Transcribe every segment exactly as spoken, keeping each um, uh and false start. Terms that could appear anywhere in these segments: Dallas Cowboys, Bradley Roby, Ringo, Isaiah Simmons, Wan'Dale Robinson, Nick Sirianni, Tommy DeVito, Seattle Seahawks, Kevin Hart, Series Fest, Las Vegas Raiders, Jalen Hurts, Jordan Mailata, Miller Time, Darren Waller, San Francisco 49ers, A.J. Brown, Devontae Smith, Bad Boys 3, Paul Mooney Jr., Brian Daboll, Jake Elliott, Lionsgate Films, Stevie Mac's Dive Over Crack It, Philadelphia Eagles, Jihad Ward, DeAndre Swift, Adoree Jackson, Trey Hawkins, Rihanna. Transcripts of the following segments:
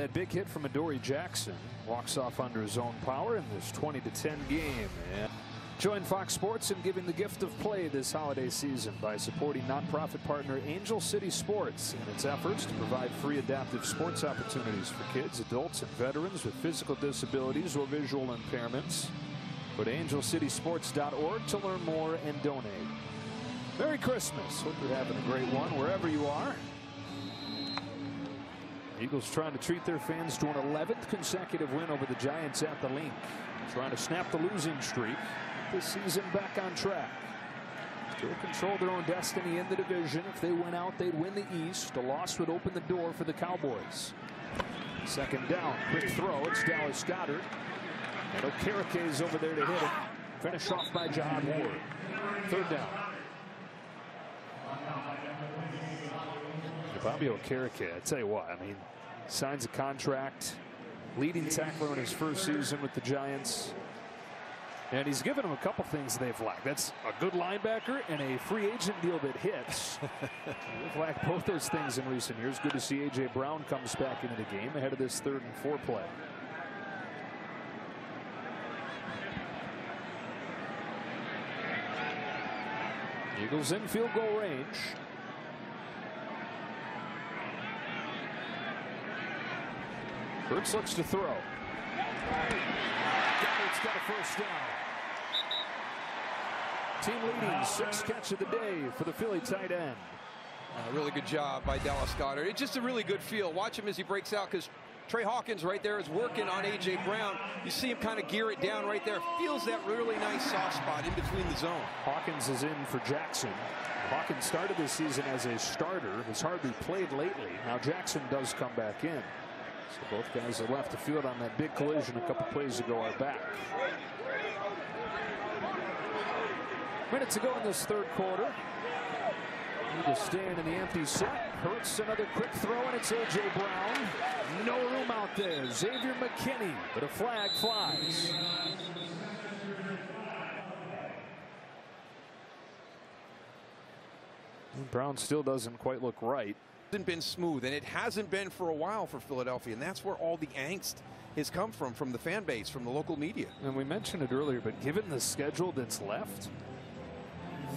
That big hit from Adoree Jackson walks off under his own power in this twenty to ten game. And join Fox Sports in giving the gift of play this holiday season by supporting nonprofit partner Angel City Sports in its efforts to provide free adaptive sports opportunities for kids, adults, and veterans with physical disabilities or visual impairments. Go to angel city sports dot org to learn more and donate. Merry Christmas. Hope you're having a great one wherever you are. Eagles trying to treat their fans to an eleventh consecutive win over the Giants at the Link. Trying to snap the losing streak. This season back on track. They'll control their own destiny in the division. If they went out, they'd win the East. A loss would open the door for the Cowboys. Second down, quick throw. It's Dallas Goedert. And Okereke is over there to hit it. Finish off by Jahad Ward. Third down. Bobby Okereke, I tell you what, I mean, signs a contract, leading tackler in his first season with the Giants. And he's given them a couple things they've lacked. That's a good linebacker and a free agent deal that hits. They've lacked both those things in recent years. Good to see A J. Brown comes back into the game ahead of this third and four play. Eagles in field goal range. Hurts looks to throw. Goddard's got a first down. Team leading, sixth catch of the day for the Philly tight end. Uh, really good job by Dallas Goedert. It's just a really good feel. Watch him as he breaks out, because Trey Hawkins right there is working on A J. Brown. You see him kind of gear it down right there. Feels that really nice soft spot in between the zone. Hawkins is in for Jackson. Hawkins started this season as a starter. Has hardly played lately. Now Jackson does come back in. So both guys that left the field on that big collision a couple plays ago are back. Minutes ago in this third quarter. Eagles stand in the empty set. Hurts another quick throw, and it's A J. Brown. No room out there. Xavier McKinney, but a flag flies. Brown still doesn't quite look right. Hasn't been smooth, and it hasn't been for a while for Philadelphia, and that's where all the angst has come from from the fan base, from the local media. And we mentioned it earlier, but given the schedule that's left,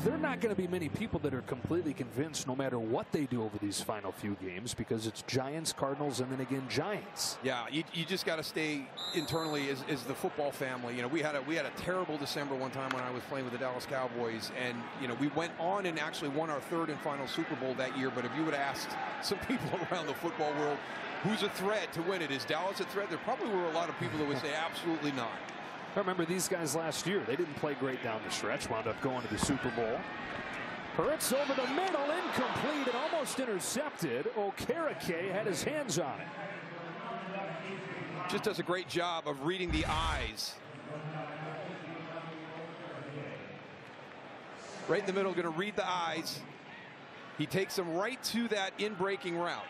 there are not going to be many people that are completely convinced no matter what they do over these final few games, because it's Giants, Cardinals, and then again Giants. Yeah, you, you just got to stay internally as, as the football family. You know, we had a we had a terrible December one time when I was playing with the Dallas Cowboys, and you know we went on and actually won our third and final Super Bowl that year. But if you would ask some people around the football world, who's a threat to win it? Is Dallas a threat? There probably were a lot of people that would say absolutely not. I remember these guys last year. They didn't play great down the stretch. Wound up going to the Super Bowl. Hurts over the middle, incomplete, and almost intercepted. Okereke had his hands on it. Just does a great job of reading the eyes. Right in the middle, going to read the eyes. He takes them right to that in-breaking route.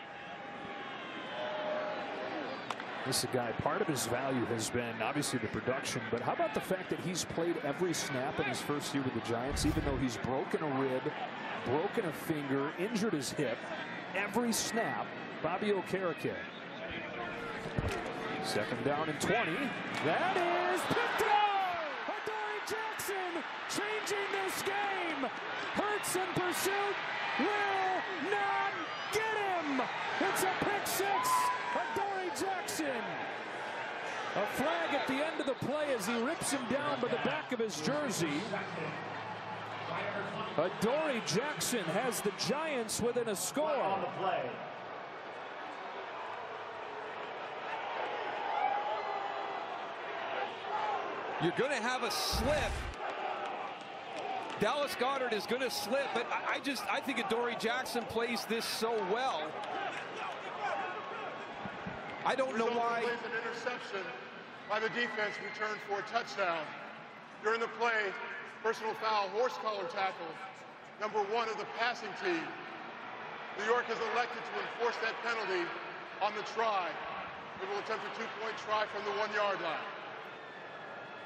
This is a guy, part of his value has been obviously the production, but how about the fact that he's played every snap in his first year with the Giants, even though he's broken a rib, broken a finger, injured his hip, every snap. Bobby Okereke. Second down and twenty. That is picked up! Adoree Jackson changing this game. Hurts in pursuit, will not get him. It's a pick six. Jackson. A flag at the end of the play as he rips him down by the back of his jersey. Adoree Jackson has the Giants within a score. On the play. You're going to have a slip. Dallas Goedert is going to slip, but I, I just I think Adoree Jackson plays this so well. I don't know why. An interception by the defense returned for a touchdown. During the play, personal foul, horse collar tackle, number one of the passing team. New York has elected to enforce that penalty on the try. It will attempt a two-point try from the one-yard line.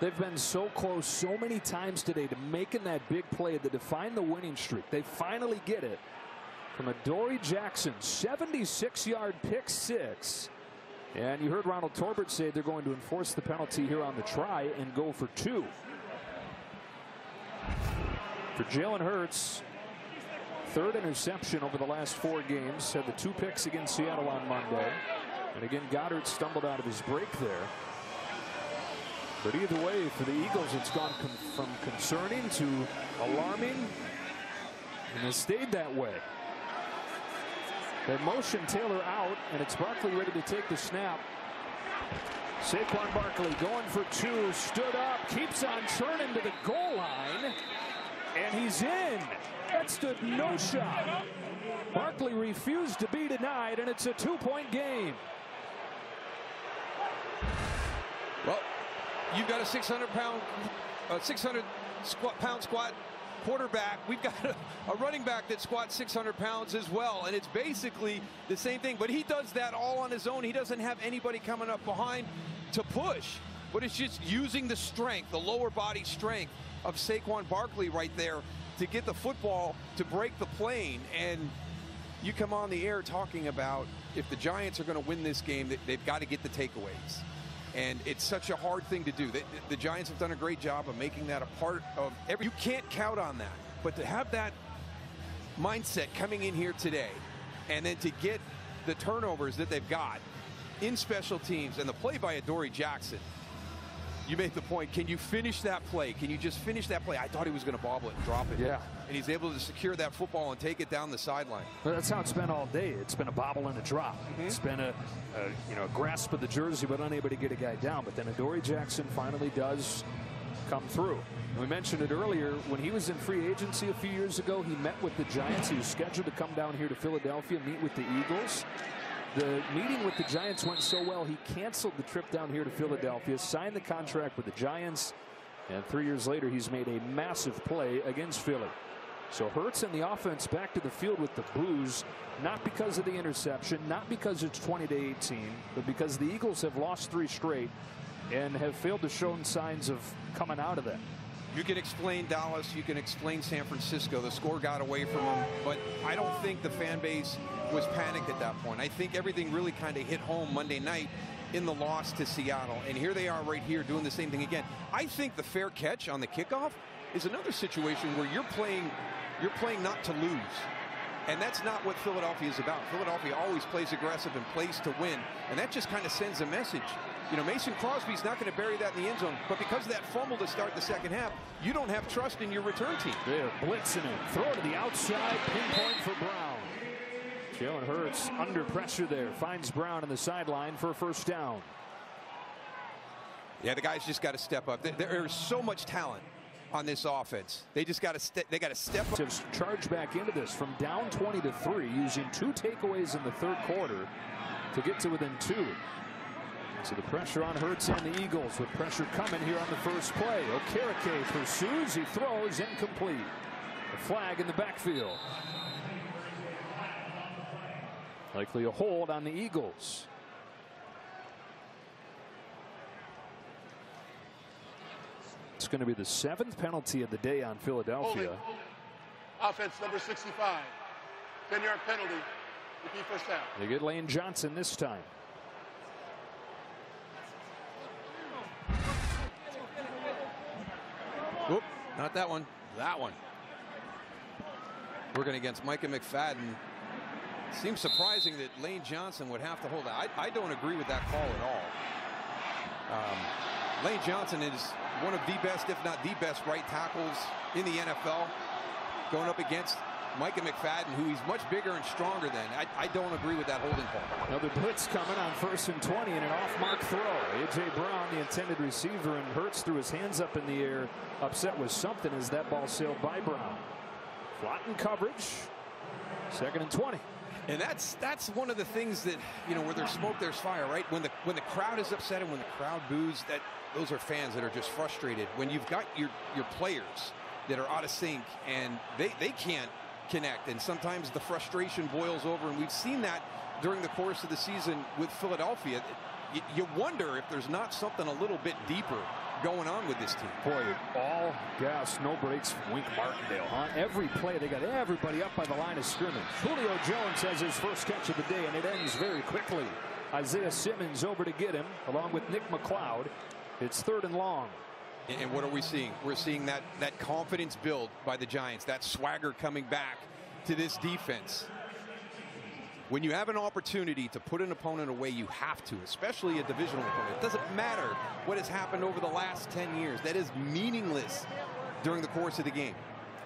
They've been so close so many times today to making that big play to define the winning streak. They finally get it from Adoree Jackson, seventy-six-yard pick six. And you heard Ronald Torbert say they're going to enforce the penalty here on the try and go for two. For Jalen Hurts, third interception over the last four games. Had the two picks against Seattle on Monday. And again, Goddard stumbled out of his break there. But either way, for the Eagles, it's gone com from concerning to alarming. And it stayed that way. They motion Taylor out, and it's Barkley ready to take the snap. Saquon Barkley going for two, stood up, keeps on churning to the goal line, and he's in. That stood no shot. Barkley refused to be denied, and it's a two-point game. Well, you've got a six hundred pound, uh, six hundred pound squat quarterback. We've got a, a running back that squats six hundred pounds as well, and it's basically the same thing, but he does that all on his own. He doesn't have anybody coming up behind to push, but it's just using the strength, the lower body strength of Saquon Barkley right there to get the football to break the plane. And you come on the air talking about if the Giants are going to win this game, they've got to get the takeaways, and it's such a hard thing to do. The, the Giants have done a great job of making that a part of every. You can't count on that, but to have that mindset coming in here today, and then to get the turnovers that they've got in special teams and the play by Adoree Jackson. You made the point, can you finish that play? Can you just finish that play? I thought he was going to bobble it and drop it. Yeah. And he's able to secure that football and take it down the sideline. Well, that's how it's been all day. It's been a bobble and a drop. Mm-hmm. It's been a, a you know, grasp of the jersey, but unable to get a guy down. But then Adoree Jackson finally does come through. And we mentioned it earlier, when he was in free agency a few years ago, he met with the Giants. He was scheduled to come down here to Philadelphia, meet with the Eagles. The meeting with the Giants went so well, he canceled the trip down here to Philadelphia, signed the contract with the Giants, and three years later, he's made a massive play against Philly. So Hurts and the offense back to the field with the Blues, not because of the interception, not because it's twenty to eighteen, but because the Eagles have lost three straight and have failed to show signs of coming out of that. You can explain Dallas, you can explain San Francisco. The score got away from them, but I don't think the fan base was panicked at that point. I think everything really kind of hit home Monday night in the loss to Seattle, and here they are right here doing the same thing again. I think the fair catch on the kickoff is another situation where you're playing, you're playing not to lose, and that's not what Philadelphia is about. Philadelphia always plays aggressive and plays to win, and that just kind of sends a message. You know, Mason Crosby's not going to bury that in the end zone, but because of that fumble to start the second half, you don't have trust in your return team. They're blitzing it. Throw to the outside, pinpoint for Brown. Jalen Hurts under pressure there, finds Brown on the sideline for a first down. Yeah, the guys just got to step up. There is so much talent on this offense. They just got to they got to step up. Charge back into this from down twenty to three, using two takeaways in the third quarter to get to within two. So the pressure on Hurts and the Eagles, with pressure coming here on the first play. Okereke pursues, he throws, incomplete. The flag in the backfield. Likely a hold on the Eagles. It's going to be the seventh penalty of the day on Philadelphia. Holding, holding. Offense number sixty-five. ten yard penalty. Repeat first down. They get Lane Johnson this time. Oop, not that one. That one. We're going against Micah McFadden. Seems surprising that Lane Johnson would have to hold out. I, I don't agree with that call at all. Um, Lane Johnson is one of the best, if not the best, right tackles in the N F L. Going up against Micah McFadden, who he's much bigger and stronger than. I, I don't agree with that holding call. Another blitz coming on first and twenty, and an off-mark throw. A J. Brown, the intended receiver, and Hurts threw his hands up in the air, upset with something as that ball sailed by Brown. Flatten coverage. Second and twenty. And that's that's one of the things that, you know, where there's smoke, there's fire, right? When the when the crowd is upset and when the crowd boos, that those are fans that are just frustrated. When you've got your your players that are out of sync and they they can't connect, and sometimes the frustration boils over, and we've seen that during the course of the season with Philadelphia. You, you wonder if there's not something a little bit deeper going on with this team. Boy, all gas, no brakes from Wink Martindale. On every play, they got everybody up by the line of scrimmage. Julio Jones has his first catch of the day, and it ends very quickly. Isaiah Simmons over to get him, along with Nick McLeod. It's third and long. And what are we seeing? We're seeing that that confidence build by the Giants, that swagger coming back to this defense. When you have an opportunity to put an opponent away, you have to, especially a divisional opponent. It doesn't matter what has happened over the last ten years. That is meaningless during the course of the game.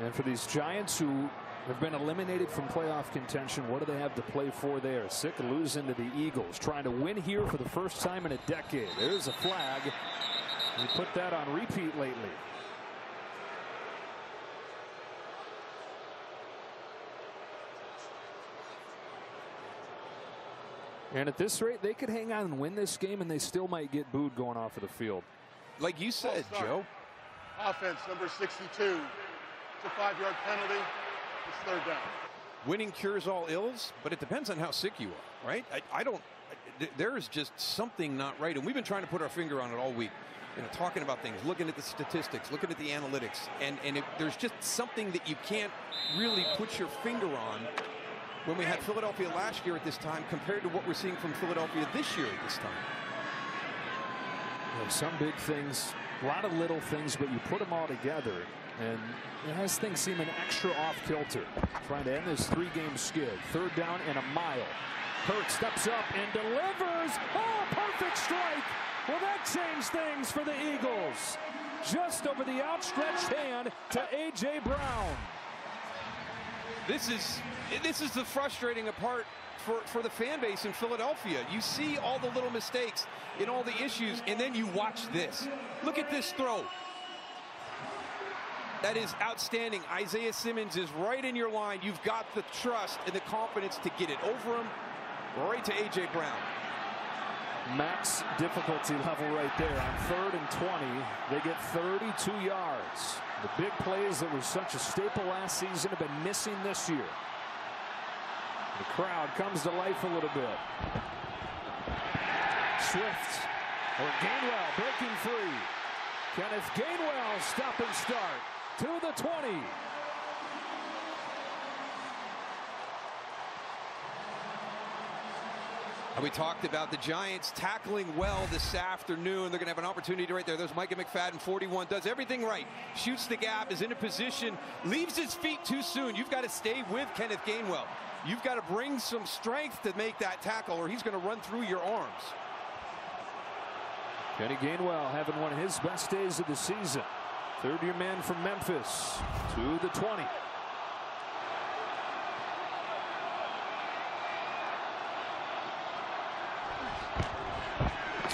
And for these Giants who have been eliminated from playoff contention, what do they have to play for there? Sick of losing to the Eagles, trying to win here for the first time in a decade. There's a flag. We put that on repeat lately. And at this rate, they could hang on and win this game, and they still might get booed going off of the field. Like you said, oh, Joe. Offense, number sixty-two. It's a five-yard penalty. It's third down. Winning cures all ills, but it depends on how sick you are, right? I, I don't. I, there is just something not right, and we've been trying to put our finger on it all week. You know, talking about things, looking at the statistics, looking at the analytics, and and it, there's just something that you can't really put your finger on. When we had Philadelphia last year at this time compared to what we're seeing from Philadelphia this year at this time. You know, some big things, a lot of little things, but you put them all together and it has things seem an extra off kilter. Trying to end this three game skid. Third down and a mile. Hurts steps up and delivers. Oh, perfect strike. Well, that changed things for the Eagles. Just over the outstretched hand to A J. Brown. This is this is the frustrating part for, for the fan base in Philadelphia. You see all the little mistakes and all the issues, and then you watch this. Look at this throw. That is outstanding. Isaiah Simmons is right in your line. You've got the trust and the confidence to get it over him, right to A J. Brown. Max difficulty level right there on third and twenty. They get thirty-two yards. The big plays that were such a staple last season have been missing this year. The crowd comes to life a little bit. Swift or Gainwell breaking free. Kenneth Gainwell stop and start to the twenty. And we talked about the Giants tackling well this afternoon. They're going to have an opportunity right there. There's Micah McFadden, forty-one, does everything right. Shoots the gap, is in a position, leaves his feet too soon. You've got to stay with Kenneth Gainwell. You've got to bring some strength to make that tackle, or he's going to run through your arms. Kenny Gainwell having one of his best days of the season. Third-year man from Memphis to the twenty.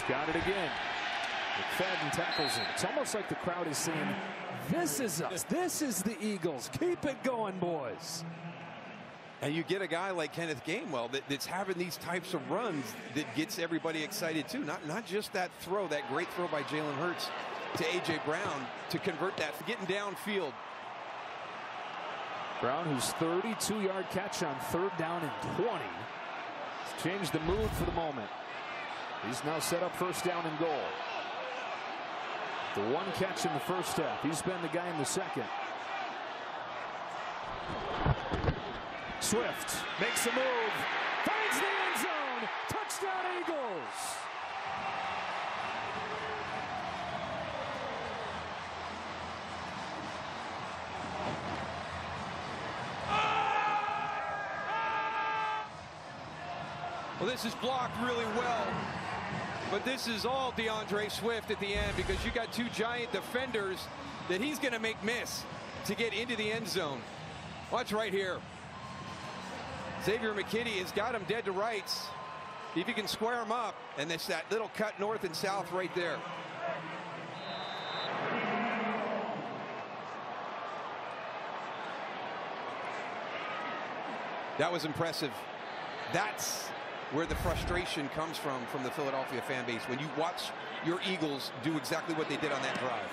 Got it again. McFadden tackles him. It's almost like the crowd is saying, this is us. This is the Eagles. Keep it going, boys. And you get a guy like Kenneth Gainwell that, that's having these types of runs that gets everybody excited, too. Not, not just that throw, that great throw by Jalen Hurts to A J. Brown to convert that. Getting downfield. Brown, whose thirty-two-yard catch on third down and twenty, has changed the mood for the moment. He's now set up first down and goal. The one catch in the first half. He's been the guy in the second. Swift makes a move. Finds the end zone. Touchdown Eagles. Well, this is blocked really well. But this is all DeAndre Swift at the end, because you got two giant defenders that he's going to make miss to get into the end zone. Watch right here. Xavier McKinney has got him dead to rights. If he can square him up, and that's that little cut north and south right there. That was impressive. That's where the frustration comes from from the Philadelphia fan base, when you watch your Eagles do exactly what they did on that drive.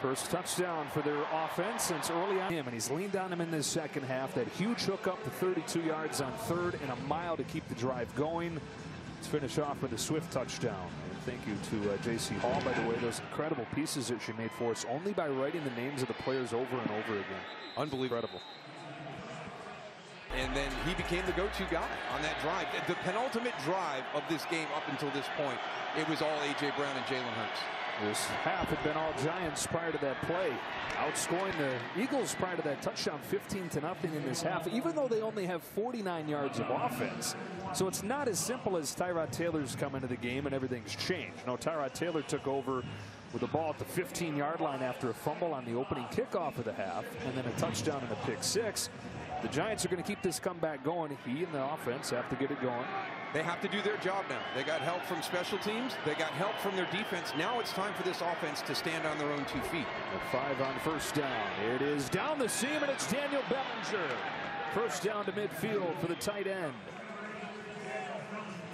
First touchdown for their offense since early on him, and he's leaned on him in this second half. That huge hook up to thirty-two yards on third and a mile to keep the drive going. Let's finish off with a Swift touchdown. And thank you to uh, J C Hall, by the way. Those incredible pieces that she made for us only by writing the names of the players over and over again. Unbelievable. and then he became the go-to guy on that drive. The penultimate drive of this game up until this point, it was all A J. Brown and Jalen Hurts. This half had been all Giants prior to that play, outscoring the Eagles prior to that touchdown fifteen to nothing in this half, even though they only have forty-nine yards of offense. So it's not as simple as Tyrod Taylor's come into the game and everything's changed. No, Tyrod Taylor took over with the ball at the fifteen yard line after a fumble on the opening kickoff of the half, and then a touchdown and a pick six. The Giants are going to keep this comeback going. He and the offense have to get it going. They have to do their job now. They got help from special teams. They got help from their defense. Now it's time for this offense to stand on their own two feet. At five on first down. It is down the seam, and it's Daniel Bellinger. First down to midfield for the tight end.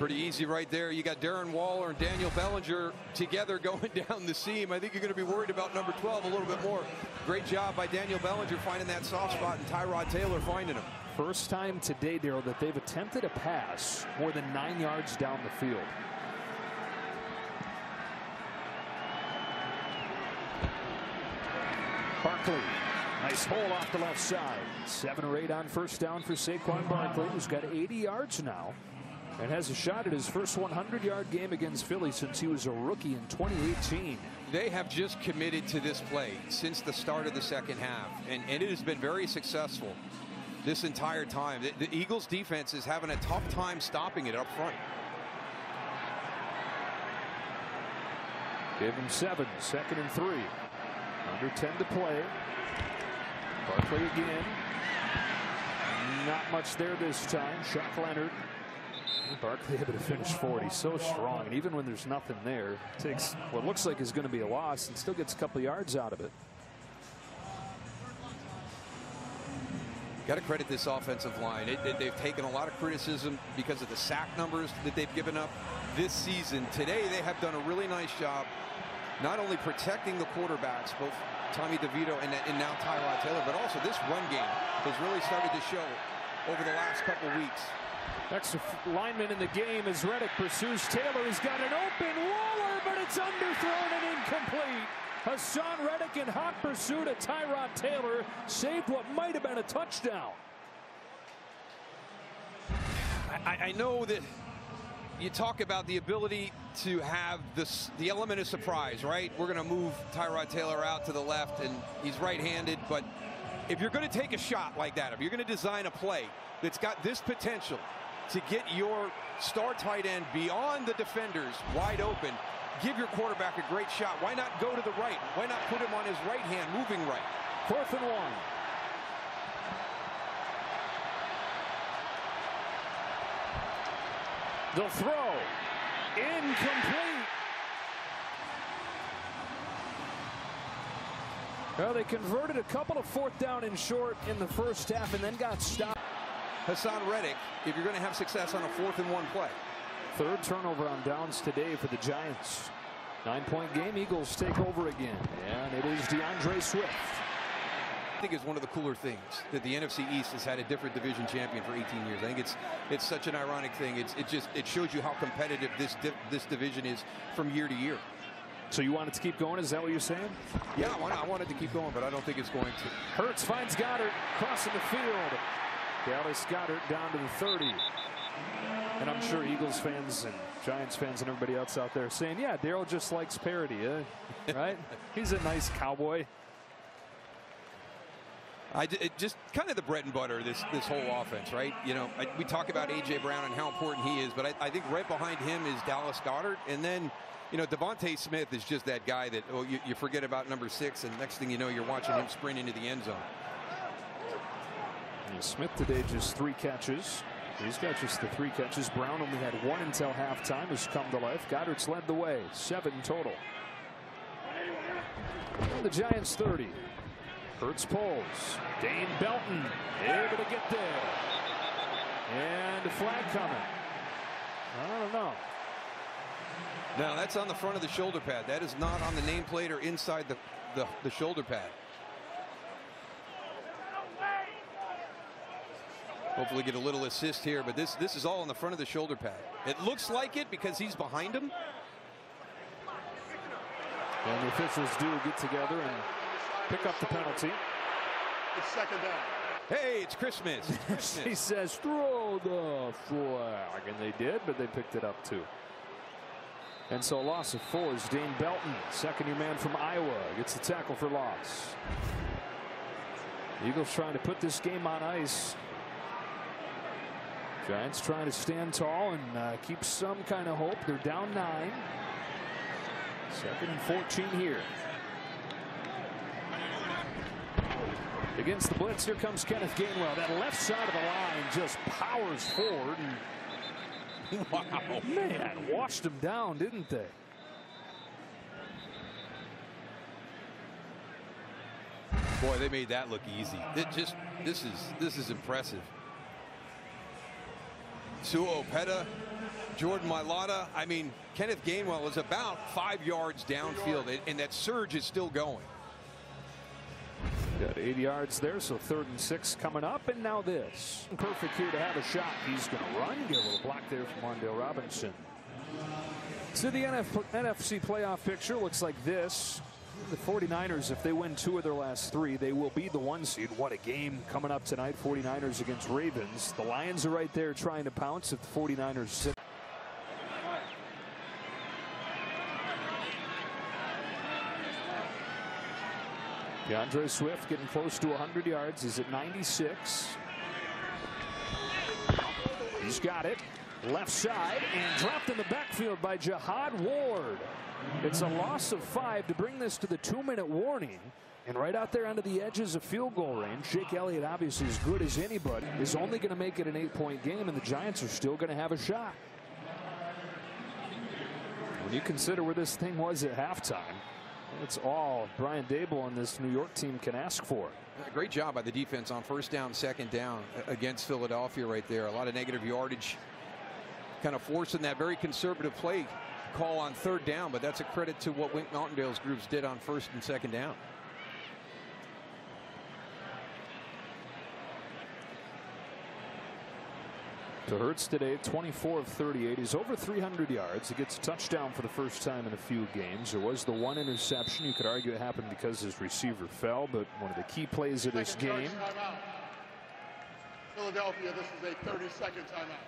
Pretty easy right there. You got Darren Waller and Daniel Bellinger together going down the seam. I think you're going to be worried about number twelve a little bit more. Great job by Daniel Bellinger finding that soft spot and Tyrod Taylor finding him. First time today, Darryl, that they've attempted a pass more than nine yards down the field. Barkley. Nice hole off the left side. Seven or eight on first down for Saquon Barkley, who's got eighty yards now, and has a shot at his first hundred yard game against Philly since he was a rookie in twenty eighteen. They have just committed to this play since the start of the second half, and, and it has been very successful this entire time. The, the Eagles defense is having a tough time stopping it up front. Give him seven, second and three. Under ten to play. Barkley again. Not much there this time. Chuck Leonard. Barkley able to finish forty, so strong, and even when there's nothing there, takes what looks like is going to be a loss and still gets a couple yards out of it. Got to credit this offensive line. It, it, they've taken a lot of criticism because of the sack numbers that they've given up this season. Today they have done a really nice job not only protecting the quarterbacks, both Tommy DeVito and, and now Tyrod Taylor, but also this run game has really started to show over the last couple weeks. Next lineman in the game as Reddick pursues Taylor. He's got an open Waller, but it's underthrown and incomplete. Haason Reddick in hot pursuit of Tyrod Taylor saved what might have been a touchdown. I, I know that you talk about the ability to have this, the element of surprise, right? We're going to move Tyrod Taylor out to the left, and he's right-handed, but if you're going to take a shot like that, if you're going to design a play that's got this potential to get your star tight end beyond the defenders wide open, give your quarterback a great shot. Why not go to the right? Why not put him on his right hand, moving right? Fourth and one. The throw. Incomplete. Well, they converted a couple of fourth down and short in the first half and then got stopped. Haason Reddick, if you're going to have success on a fourth and one play. Third turnover on downs today for the Giants. Nine-point game. Eagles take over again, and it is DeAndre Swift. I think it's one of the cooler things that the N F C East has had a different division champion for eighteen years. I think it's it's such an ironic thing. It's it just it shows you how competitive this di this division is from year to year. So you want it to keep going? Is that what you're saying? Yeah, I want, I want it to keep going, but I don't think it's going to. Hurts finds Goddard crossing the field. Dallas Goedert down to the thirty. And I'm sure Eagles fans and Giants fans and everybody else out there saying, yeah, Darryl just likes parody, eh? Right? He's a nice cowboy. I, it just kind of the bread and butter, this this whole offense, right? You know, I, we talk about A J. Brown and how important he is, but I, I think right behind him is Dallas Goedert. And then, you know, Devontae Smith is just that guy that oh, you, you forget about number six, and next thing you know, you're watching him sprint into the end zone. Smith today just three catches. He's got just the three catches. Brown only had one until halftime. Has come to life. Goddard's led the way. Seven total. The Giants thirty. Hurts pulls. Dane Belton able to get there. And a flag coming. I don't know. Now that's on the front of the shoulder pad. That is not on the nameplate or inside the, the, the shoulder pad. Hopefully get a little assist here, but this this is all on the front of the shoulder pad. It looks like it because he's behind him. And the officials do get together and pick up the penalty. It's second down. Hey, it's Christmas. It's Christmas. He says, throw the flag. And they did, but they picked it up too. And so loss of four is Dane Belton, second-year man from Iowa, gets the tackle for loss. The Eagles trying to put this game on ice. Giants trying to stand tall and uh, keep some kind of hope. They're down nine. Second and fourteen here. Against the blitz, here comes Kenneth Gainwell. That left side of the line just powers forward. And wow, man, washed them down, didn't they? Boy, they made that look easy. It just this is this is impressive. Suo Peta, Jordan Mailata. I mean, Kenneth Gainwell is about five yards downfield, and that surge is still going. Got eight yards there, so third and six coming up, and now this. Perfect here to have a shot. He's going to run, get a little block there from Wan'Dale Robinson. So the N F C playoff picture looks like this. The forty-niners, if they win two of their last three, they will be the one seed. What a game coming up tonight, forty-niners against Ravens. The Lions are right there trying to pounce if the forty-niners sit. DeAndre Swift getting close to one hundred yards. He's at ninety-six. He's got it. Left side and dropped in the backfield by Jihad Ward. It's a loss of five to bring this to the two-minute warning. And right out there under the edges of field goal range, Jake Elliott, obviously as good as anybody, is only going to make it an eight-point game, and the Giants are still going to have a shot. When you consider where this thing was at halftime, that's all Brian Daboll and this New York team can ask for. Great job by the defense on first down, second down against Philadelphia right there. A lot of negative yardage, kind of forcing that very conservative play call on third down, but that's a credit to what Wink Martindale's groups did on first and second down. To Hurts today, twenty-four of thirty-eight. He's over three hundred yards. He gets a touchdown for the first time in a few games. There was the one interception. You could argue it happened because his receiver fell, but one of the key plays of this game. Philadelphia, this is a thirty-second timeout.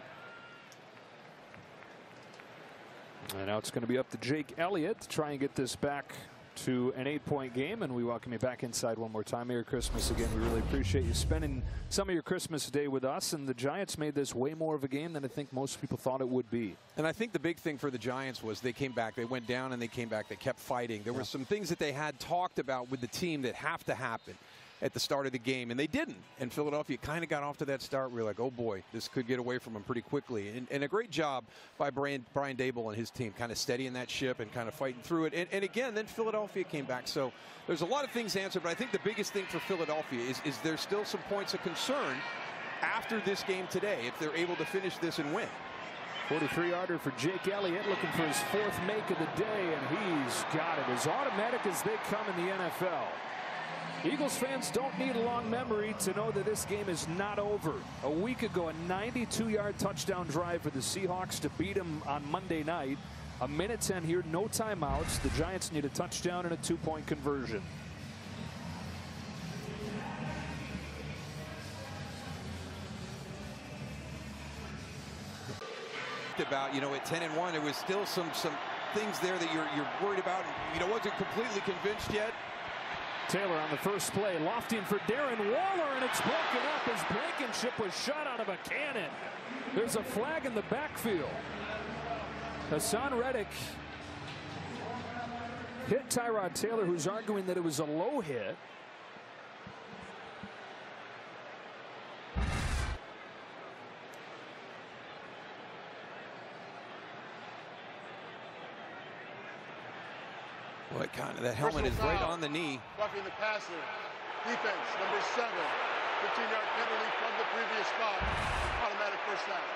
And now it's going to be up to Jake Elliott to try and get this back to an eight-point game, and we welcome you back inside one more time. Merry Christmas again. We really appreciate you spending some of your Christmas day with us, and the Giants made this way more of a game than I think most people thought it would be. And I think the big thing for the Giants was they came back. They went down and they came back. They kept fighting. There yeah. were some things that they had talked about with the team that have to happen at the start of the game, and they didn't. And Philadelphia kind of got off to that start. We were like, oh boy, this could get away from them pretty quickly. And, and a great job by Brian, Brian Daboll and his team, kind of steadying that ship and kind of fighting through it. And, and again, then Philadelphia came back. So there's a lot of things answered, but I think the biggest thing for Philadelphia is, is there's still some points of concern after this game today if they're able to finish this and win. forty-three yarder for Jake Elliott, looking for his fourth make of the day, and he's got it. As automatic as they come in the N F L. Eagles fans don't need a long memory to know that this game is not over. A week ago, a ninety-two yard touchdown drive for the Seahawks to beat them on Monday night. A minute ten here, no timeouts. The Giants need a touchdown and a two-point conversion. About, you know, at ten and one, there was still some some things there that you're you're worried about. You know, wasn't completely convinced yet. Taylor on the first play, lofting for Darren Waller, and it's broken up as Blankenship was shot out of a cannon. There's a flag in the backfield. Haason Reddick hit Tyrod Taylor, who's arguing that it was a low hit. What kind of that helmet is right on the knee. Bucking the passer. Defense number seven. fifteen yard penalty from the previous spot. Automatic first down.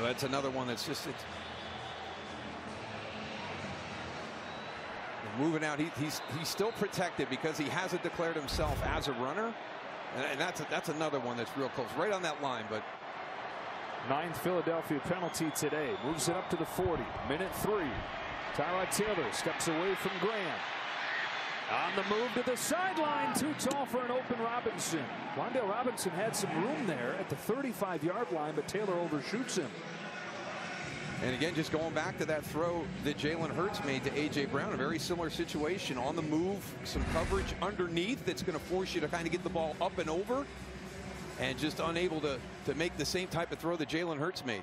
Oh, that's another one that's just it's moving out. He, he's he's still protected because he hasn't declared himself as a runner. And that's, a, that's another one that's real close, right on that line, but Ninth Philadelphia penalty today. Moves it up to the forty. Minute three. Tyrod Taylor steps away from Graham. On the move to the sideline. Too tall for an open Robinson. Wan'Dale Robinson had some room there at the thirty-five yard line, but Taylor overshoots him. And again, just going back to that throw that Jalen Hurts made to A J. Brown, a very similar situation. On the move, some coverage underneath that's going to force you to kind of get the ball up and over. And just unable to, to make the same type of throw that Jalen Hurts made.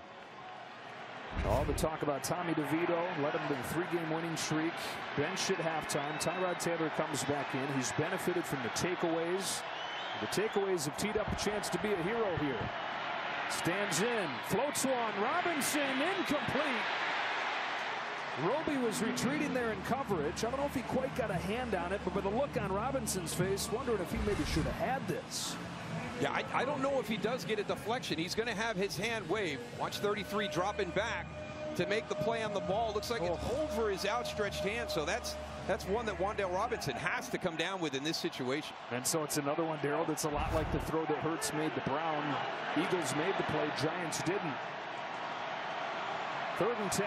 All the talk about Tommy DeVito led him to the three game winning streak. Bench at halftime. Tyrod Taylor comes back in. He's benefited from the takeaways. The takeaways have teed up a chance to be a hero here. Stands in. Floats one. Robinson incomplete. Roby was retreating there in coverage. I don't know if he quite got a hand on it, but with a look on Robinson's face, wondering if he maybe should have had this. Yeah, I, I don't know if he does get a deflection. He's going to have his hand waved. Watch thirty-three dropping back to make the play on the ball. Looks like oh. it's over his outstretched hand. So that's that's one that Wan'Dale Robinson has to come down with in this situation. And so it's another one, Darryl, that's a lot like the throw that Hurts made to Brown. Eagles made the play. Giants didn't. Third and ten.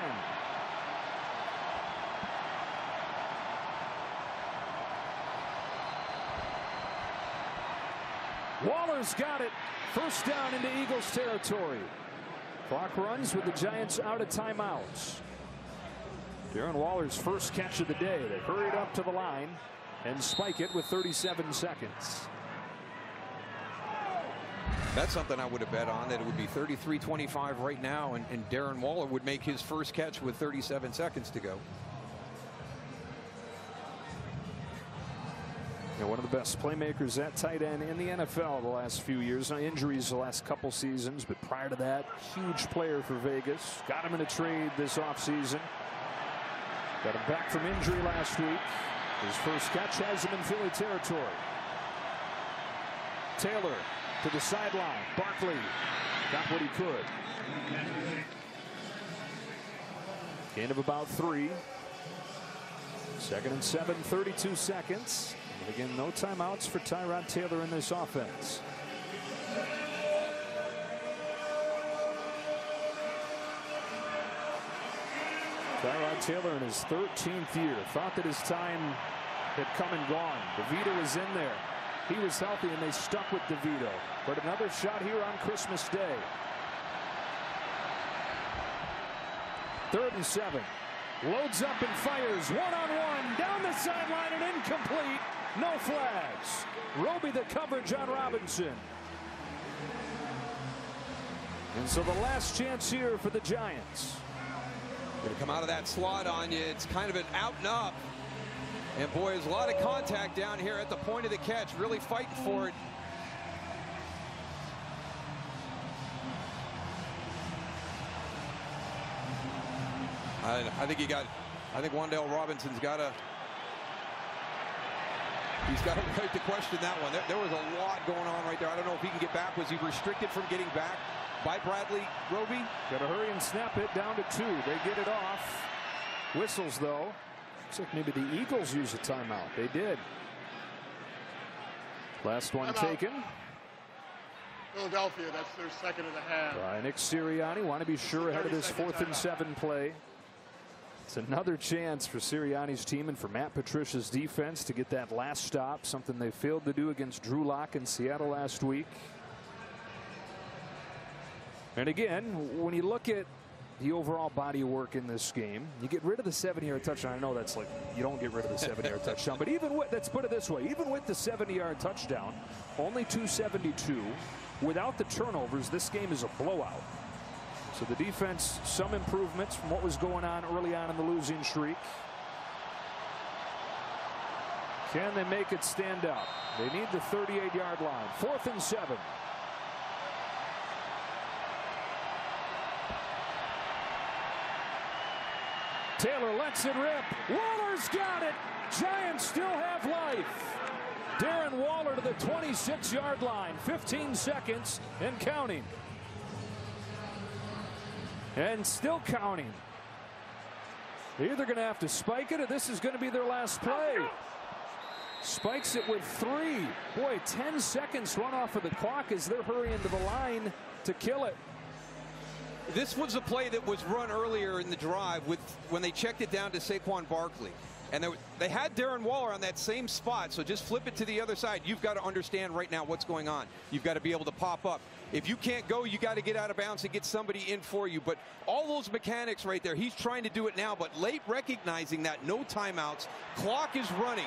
Waller's got it. First down into Eagles territory. Clock runs with the Giants out of timeouts. Darren Waller's first catch of the day. They hurried up to the line and spike it with thirty-seven seconds. That's something I would have bet on, that it would be thirty-three twenty-five right now, and, and Darren Waller would make his first catch with thirty-seven seconds to go. And one of the best playmakers at tight end in the N F L the last few years. Now, injuries the last couple seasons, but prior to that, huge player for Vegas. Got him in a trade this offseason. Got him back from injury last week. His first catch has him in Philly territory. Taylor to the sideline. Barkley got what he could. Gain of about three. Second and seven, thirty-two seconds. Again, no timeouts for Tyrod Taylor in this offense. Tyrod Taylor in his thirteenth year. Thought that his time had come and gone. DeVito was in there. He was healthy, and they stuck with DeVito. But another shot here on Christmas Day. Third and seven. Loads up and fires. One-on-one. Down the sideline and incomplete. No flags. Roby the coverage on Robinson. And so the last chance here for the Giants. Going to come out of that slot on you. It's kind of an out and up. And boy, there's a lot of contact down here at the point of the catch. Really fighting for it. I, I think he got. I think Wan'Dale Robinson's got a. He's got a right to question that one. There, there was a lot going on right there. I don't know if he can get back. Was he restricted from getting back by Bradley Roby? Got to hurry and snap it down to two. They get it off. Whistles though. Looks like maybe the Eagles used a timeout. They did. Last one timeout taken. Philadelphia. That's their second of the half. Uh, Nick Sirianni want to be sure ahead of this fourth and seven play. It's another chance for Sirianni's team and for Matt Patricia's defense to get that last stop, something they failed to do against Drew Lock in Seattle last week. And again, when you look at the overall body of work in this game, you get rid of the seven yard touchdown. I know that's like, you don't get rid of the seven yard touchdown, but even with, let's put it this way, even with the seventy yard touchdown, only two seventy-two. Without the turnovers, this game is a blowout. So the defense, some improvements from what was going on early on in the losing streak. Can they make it stand up? They need the thirty-eight yard line. Fourth and seven. Taylor lets it rip. Waller's got it. Giants still have life. Darren Waller to the twenty-six yard line. fifteen seconds and counting. And still counting. They're either going to have to spike it, or this is going to be their last play. Spikes it with three. Boy, ten seconds run off of the clock as they're hurrying to the line to kill it. This was a play that was run earlier in the drive with when they checked it down to Saquon Barkley. And they, they had Darren Waller on that same spot, so just flip it to the other side. You've got to understand right now what's going on. You've got to be able to pop up. If you can't go, you got to get out of bounds and get somebody in for you. But all those mechanics right there, he's trying to do it now, but late recognizing that, no timeouts. Clock is running.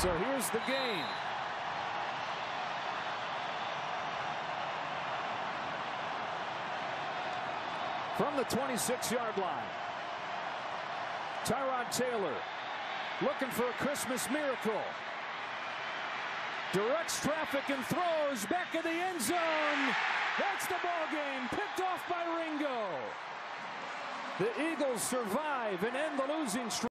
So here's the game. From the twenty-six yard line. Tyrod Taylor looking for a Christmas miracle. Directs traffic and throws back in the end zone. That's the ball game. Picked off by Ringo. The Eagles survive and end the losing streak.